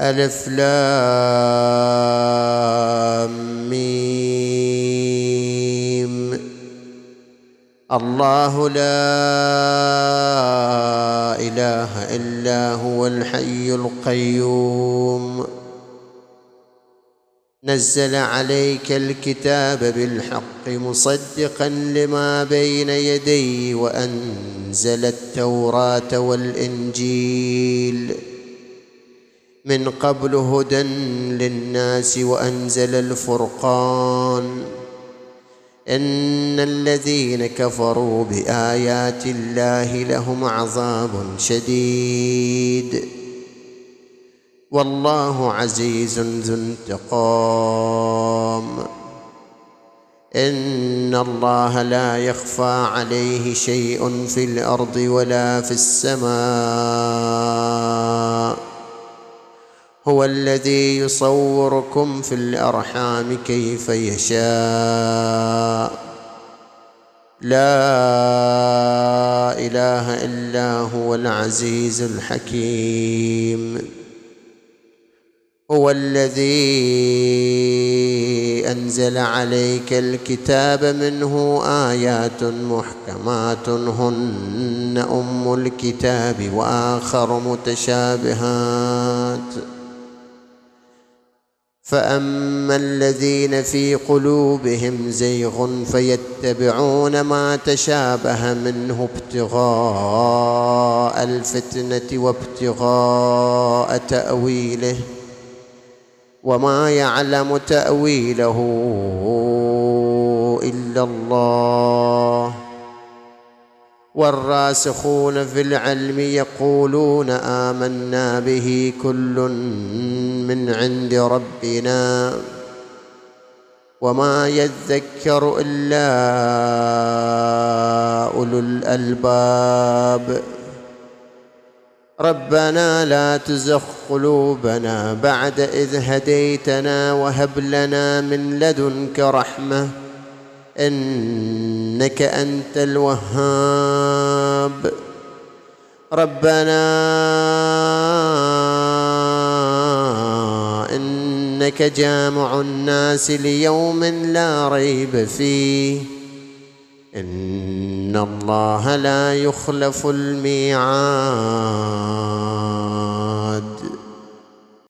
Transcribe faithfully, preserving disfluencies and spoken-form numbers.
ألف لام ميم. الله لا إله إلا هو الحي القيوم. نزل عليك الكتاب بالحق مصدقا لما بين يديه وأنزل التوراة والإنجيل من قبل هدى للناس وأنزل الفرقان. إن الذين كفروا بآيات الله لهم عذاب شديد والله عزيز ذو انتقام. إن الله لا يخفى عليه شيء في الأرض ولا في السماء. هو الذي يصوركم في الأرحام كيف يشاء. لا إله إلا هو العزيز الحكيم. هو الذي أنزل عليك الكتاب منه آيات محكمات هن أم الكتاب وآخر متشابهات. فأما الذين في قلوبهم زيغ فيتبعون ما تشابه منه ابتغاء الفتنة وابتغاء تأويله وما يعلم تأويله إلا الله. والراسخون في العلم يقولون آمنا به كل من عند ربنا وما يذكر إلا أولو الألباب. ربنا لا تزغ قلوبنا بعد إذ هديتنا وهب لنا من لدنك رحمة إنك أنت الوهاب. ربنا إنك جامع الناس ليوم لا ريب فيه إن الله لا يخلف الميعاد.